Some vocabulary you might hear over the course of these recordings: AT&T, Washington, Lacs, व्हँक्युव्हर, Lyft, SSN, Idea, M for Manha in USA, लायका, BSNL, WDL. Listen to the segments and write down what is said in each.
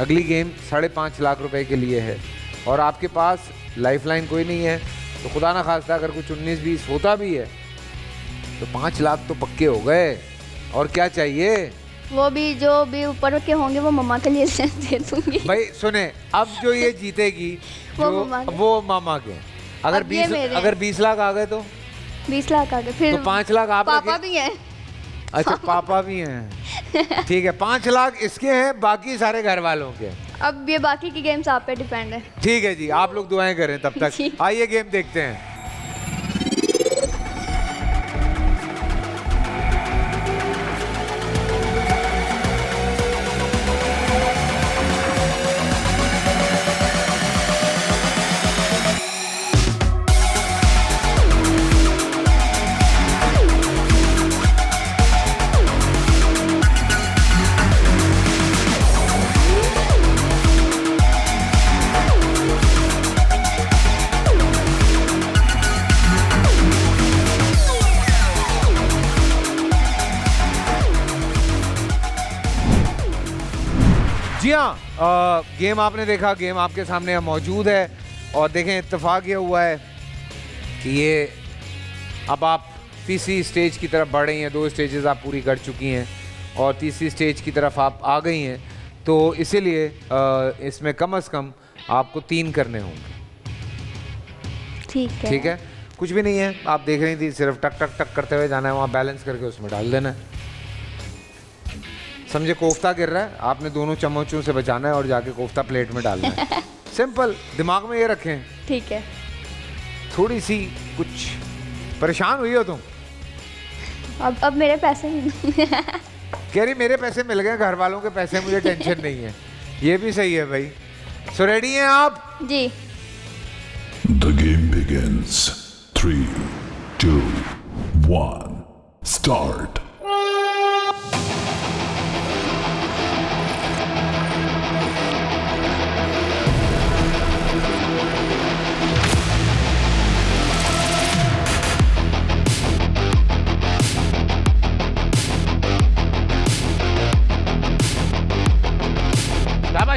अगली गेम 5.5 लाख रुपए के लिए है और आपके पास लाइफलाइन कोई नहीं है, तो खुदा ना खास्ता अगर कुछ 19-20 होता भी है तो 5 लाख तो पक्के हो गए। और क्या चाहिए? वो भी जो भी ऊपर के होंगे वो मम्मा के लिए दे दूंगी। भाई सुने, अब जो ये जीतेगी वो मामा के। अगर 20 लाख आ गए तो 20 लाख आ गए, फिर तो 5 लाख आप पापा भी हैं। अच्छा पापा भी हैं, ठीक है। 5 लाख इसके हैं, बाकी सारे घर वालों के। अब ये बाकी की गेम्स आप पे डिपेंड है। ठीक है जी, आप लोग दुआएं करें तब तक। आइए गेम देखते हैं। जी हाँ, गेम आपने देखा, गेम आपके सामने मौजूद है। और देखें, इत्तेफाक ये हुआ है कि ये अब आप तीसरी स्टेज की तरफ बढ़ रही हैं। 2 स्टेजेस आप पूरी कर चुकी हैं और तीसरी स्टेज की तरफ आप आ गई हैं, तो इसीलिए इसमें कम से कम आपको 3 करने होंगे। ठीक है, कुछ भी नहीं है, आप देख रही थी, सिर्फ टक टक टक करते हुए जाना है, वहाँ बैलेंस करके उसमें डाल देना है। समझे, कोफ्ता गिर रहा है, आपने दोनों चम्मचों से बचाना है और जाके कोफ्ता प्लेट में डालना है। सिंपल, दिमाग में ये रखें। ठीक है। थोड़ी सी कुछ परेशान हुई हो तुम? अब मेरे पैसे कह रही मेरे पैसे मिल गए, घर वालों के पैसे, मुझे टेंशन नहीं है। ये भी सही है भाई। सो रेडी हैं आप? जी। The game begins. 3, 2, 1, start.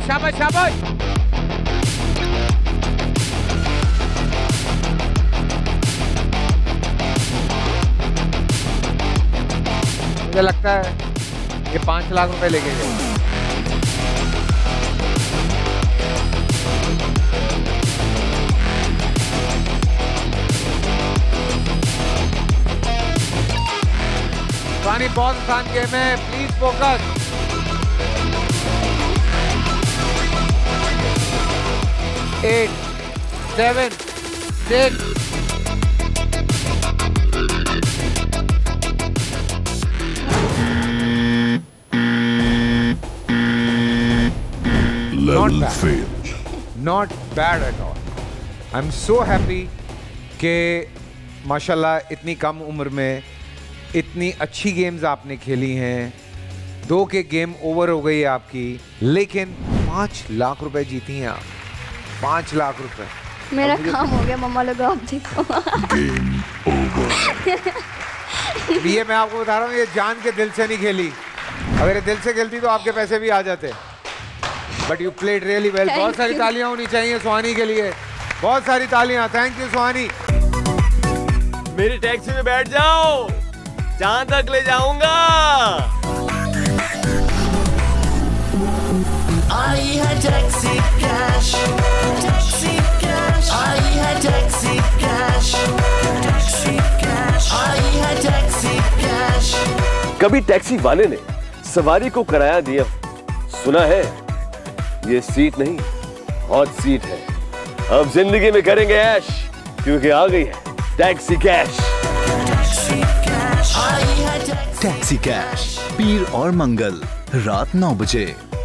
शाबाश शाबाश। मुझे लगता है ये 5 लाख रुपए लेके गए। पानी बहुत आसान गेम है, please focus. Eight, seven, six. Level failed. Not bad at all. I'm so happy कि माशाल्लाह इतनी कम उम्र में इतनी अच्छी गेम्स आपने खेली हैं। 2 के गेम ओवर हो गई आपकी, लेकिन 5 लाख रुपए जीती हैं आप। 5 लाख रुपए मेरा काम हो गया। मम्मा लोग आप देखो, ये मैं आपको बता रहा हूँ, ये जान के दिल से नहीं खेली। अगर ये दिल से खेलती तो आपके पैसे भी आ जाते। But you played really well. बहुत सारी तालियां होनी चाहिए सुहानी के लिए, बहुत सारी तालियां। Thank you Suhani. मेरी टैक्सी में बैठ जाओ, जहाँ तक ले जाऊंगा। आई है टैक्सी कैश, टैक्सी कैश। आई है टैक्सी कैश, टैक्सी कैश। आई है टैक्सी कैश। कभी टैक्सी वाले ने सवारी को किराया दिया, सुना है ये सीट नहीं हॉट सीट है। अब जिंदगी में करेंगे ऐश, क्योंकि आ गई है टैक्सी कैश। Taxi cash. आई है टैक्सी कैश। पीर और मंगल रात 9 बजे